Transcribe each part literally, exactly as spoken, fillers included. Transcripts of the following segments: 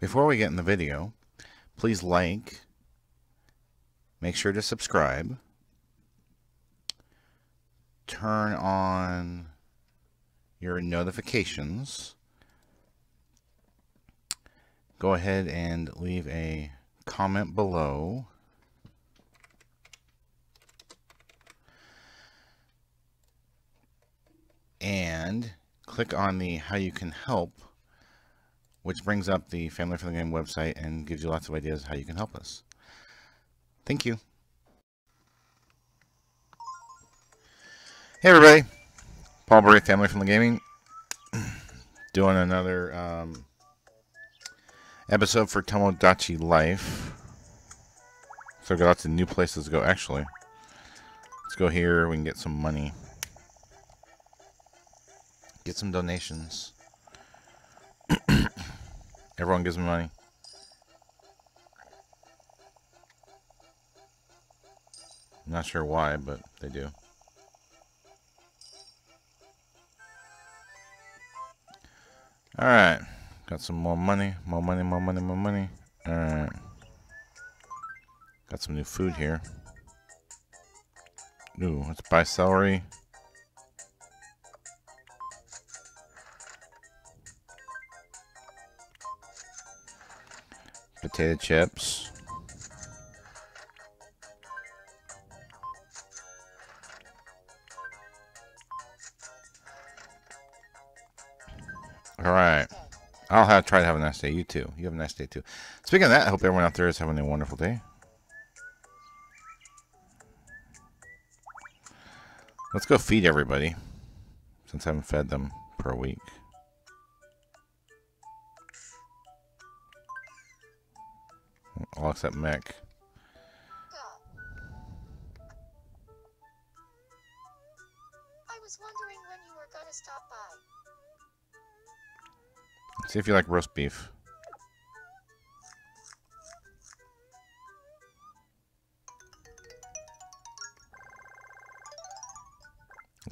Before we get in the video, please like, make sure to subscribe, turn on your notifications, go ahead and leave a comment below. And click on the how you can help, which brings up the Family Friendly Gaming website and gives you lots of ideas how you can help us. Thank you. Hey everybody, Paul Barry, Family Friendly Gaming, doing another um, episode for Tomodachi Life. So I've got lots of new places to go. Actually, let's go here. We can get some money. Get some donations. Everyone gives me money. I'm not sure why, but they do. Alright. Got some more money. More money, more money, more money. Alright. Got some new food here. Ooh, let's buy celery. Potato chips. All right. I'll have, try to have a nice day. You too. You have a nice day too. Speaking of that, I hope everyone out there is having a wonderful day. Let's go feed everybody, since I haven't fed them for a week. All except Mech. I was wondering when you were gonna stop by. See if you like roast beef.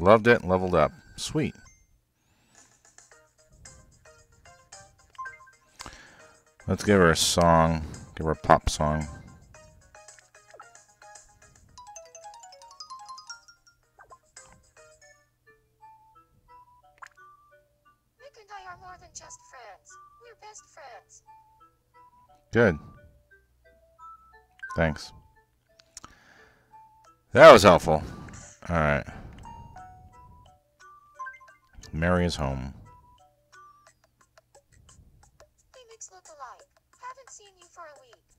Loved it, leveled up. Sweet. Let's give her a song. Give her a pop song. Nick and I are more than just friends. We're best friends. Good. Thanks. That was helpful. Alright. Mary is home.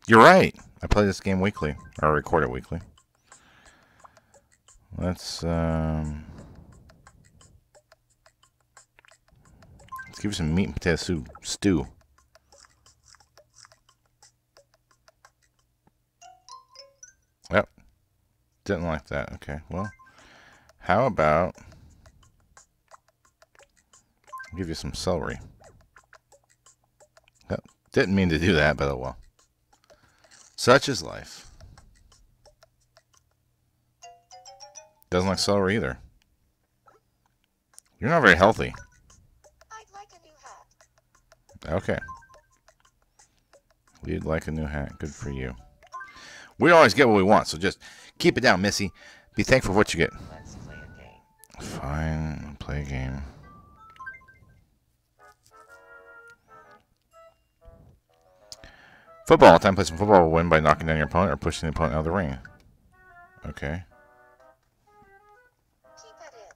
You're right. I play this game weekly, or record it weekly. Let's um, let's give you some meat and potato soup, stew. Yep, didn't like that. Okay, well, how about I'll give you some celery? Yep. Didn't mean to do that, but oh well. Such is life. Doesn't like celery either. You're not very healthy. I'd like a new hat. Okay. We'd like a new hat. Good for you. We always get what we want, so just keep it down, Missy. Be thankful for what you get. Let's play a game. Fine, play a game. Football time. Play some football. Will win by knocking down your opponent or pushing the opponent out of the ring. Okay. Keep at it.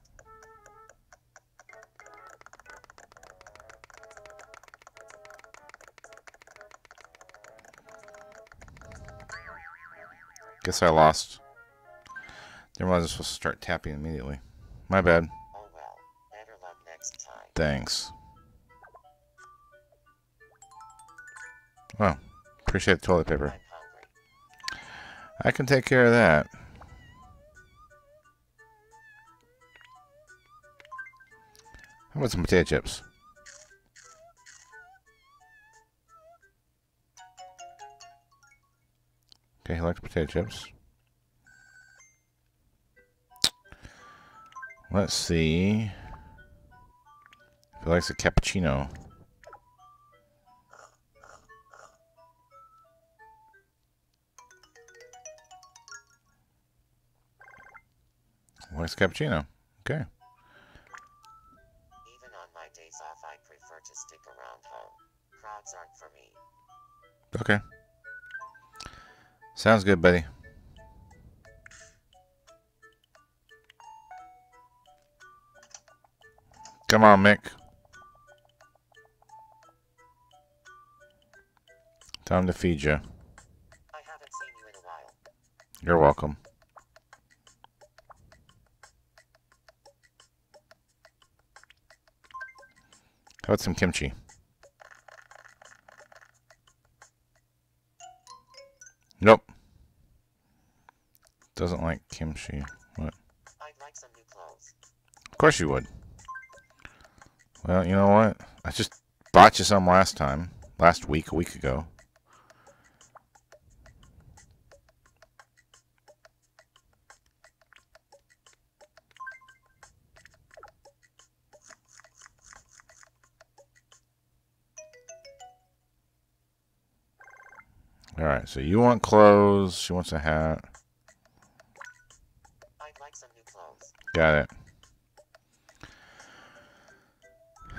Guess I lost. Didn't realize I was supposed to start tapping immediately. My bad. Oh well. Better luck next time. Thanks. Well. Appreciate the toilet paper. I can take care of that. How about some potato chips? Okay, he likes potato chips. Let's see if he likes a cappuccino. Likes cappuccino. Okay. Even on my days off, I prefer to stick around home. Crowds aren't for me. Okay. Sounds good, buddy. Come on, Mick. Time to feed you. I haven't seen you in a while. You're welcome. How about some kimchi? Nope. Doesn't like kimchi. What? I'd like some new clothes. Of course you would. Well, you know what? I just bought you some last time. Last week, a week ago. Alright, so you want clothes, she wants a hat. I'd like some new clothes. Got it.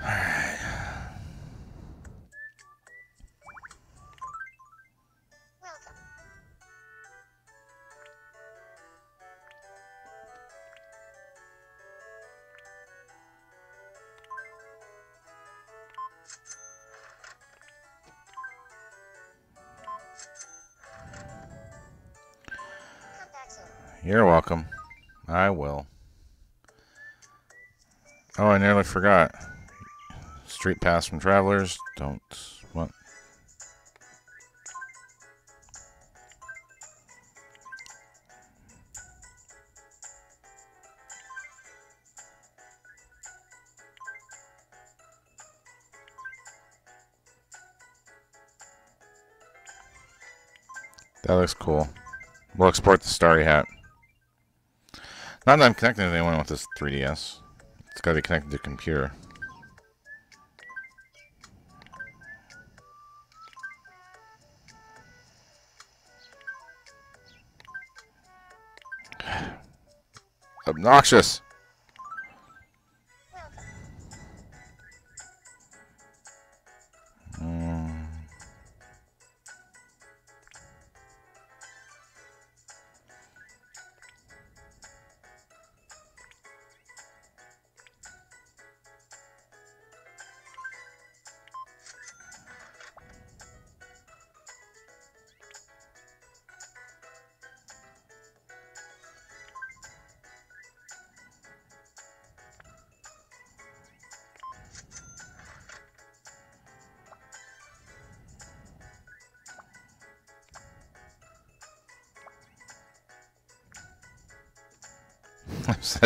Alright. Welcome. You're welcome. I will. Oh, I nearly forgot. Street pass from travelers. Don't want. That looks cool. We'll export the starry hat. Not that I'm connected to anyone with this three D S. It's got to be connected to the computer. Obnoxious! Mm.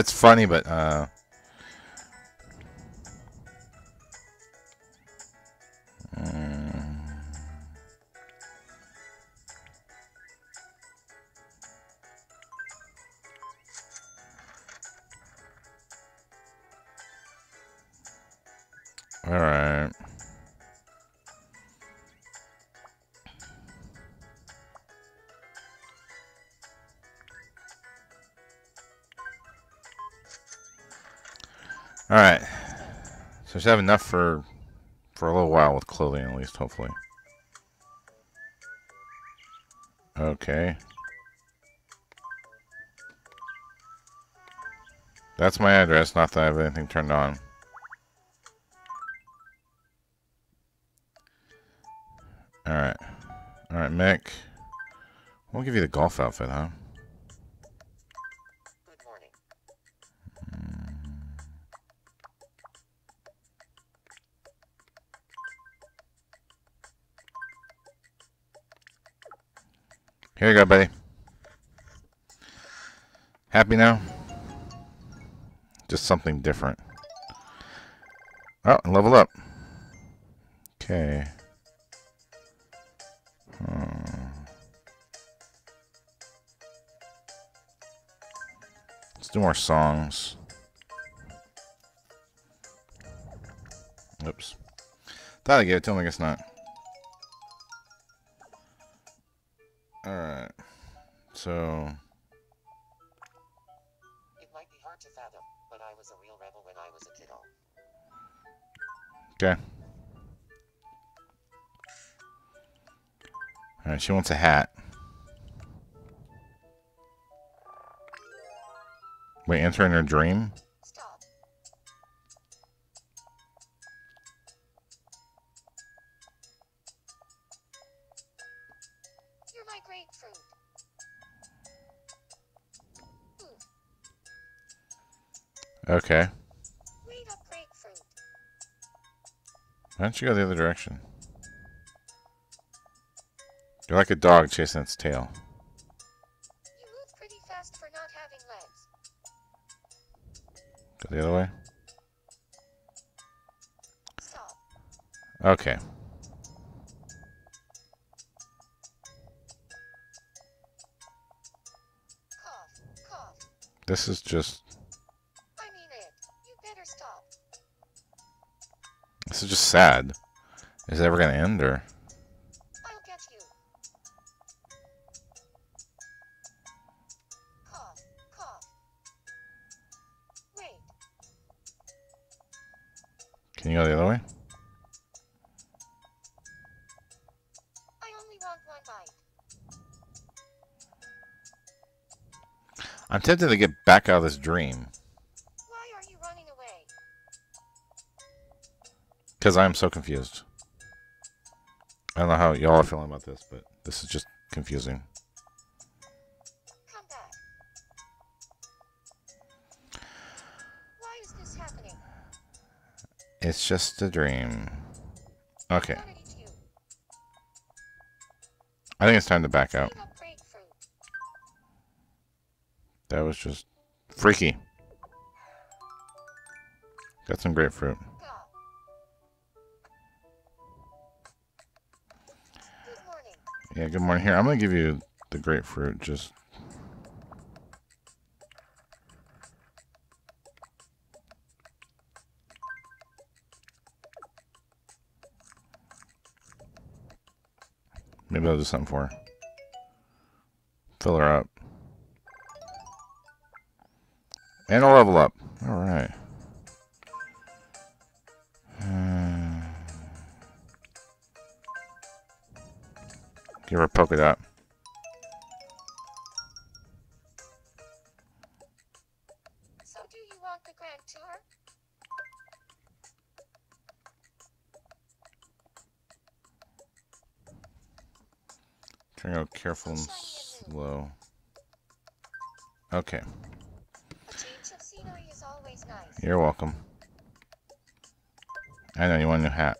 That's funny, but uh mm. All right. All right, so I should have enough for for a little while with clothing, at least, hopefully. Okay, that's my address. Not that I have anything turned on. All right, all right, Mick. We'll give you the golf outfit, huh? Here you go, buddy. Happy now? Just something different. Oh, level up. Okay. Hmm. Let's do more songs. Oops. Thought I gave it to him, I guess not. Alright, so... It might be but I was a real rebel when I was a kiddo. Okay. Alright, she wants a hat. Wait, entering her dream? Stop. You're my grapefruit. Ooh. Okay. Read up grapefruit. Why don't you go the other direction? You're like a dog chasing its tail. You move pretty fast for not having legs. Go the other way. Stop. Okay. Cough, cough. This is just... I mean it. You better stop. This is just sad. Is it ever going to end, or... Can you go the other way? I only want one bite. I'm tempted to get back out of this dream. Why are you running away? Because I am so confused. I don't know how y'all are feeling about this, but this is just confusing. Come back. Why is this happening? It's just a dream. Okay. I think it's time to back out. That was just freaky. Got some grapefruit. Yeah, good morning. Here, I'm going to give you the grapefruit. Just... maybe I'll do something for her. Fill her up. And I'll level up. Alright. Uh, give her a polka dot. So do you want the grand tour? Trying to go careful and slow. Okay. A change of scenery is always nice. You're welcome. I know you want a new hat.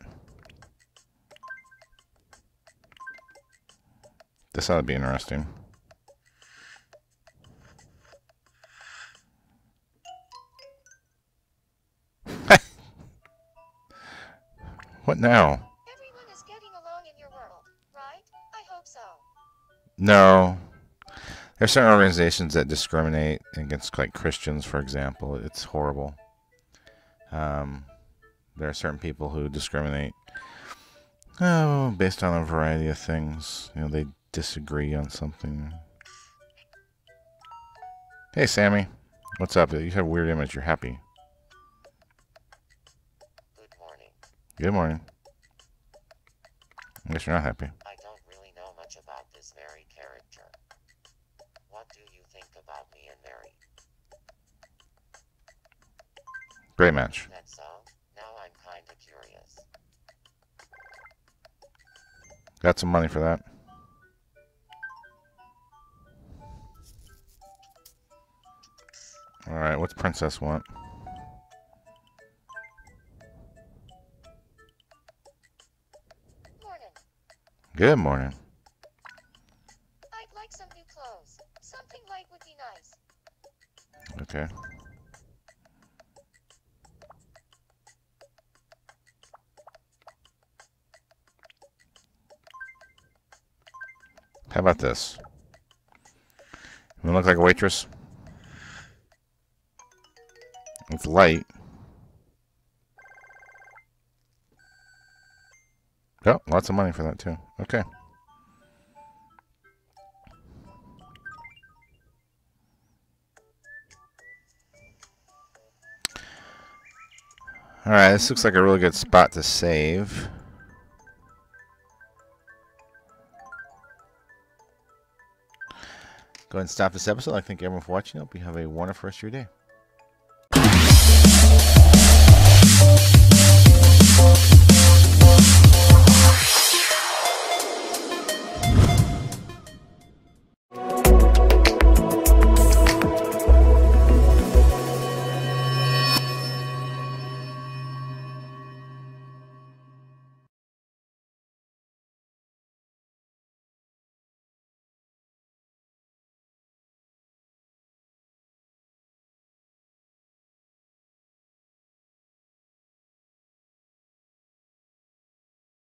This ought to be interesting. What now? No. There's certain organizations that discriminate against, like, Christians, for example. It's horrible. Um, there are certain people who discriminate oh, based on a variety of things. You know, they disagree on something. Hey, Sammy. What's up? You have a weird image. You're happy. Good morning. Good morning. I guess you're not happy. I don't really know much about this Mary character. What do you think about me and Mary? Great match. That's all. Now I'm kind of curious. Got some money for that. Alright, what's Princess want? Good morning. I'd like some new clothes. Something light would be nice. Okay. How about this? You wanna look like a waitress? It's light. Oh, lots of money for that, too. Okay. Alright, this looks like a really good spot to save. Go ahead and stop this episode. I thank everyone for watching. I hope you have a wonderful rest of your day.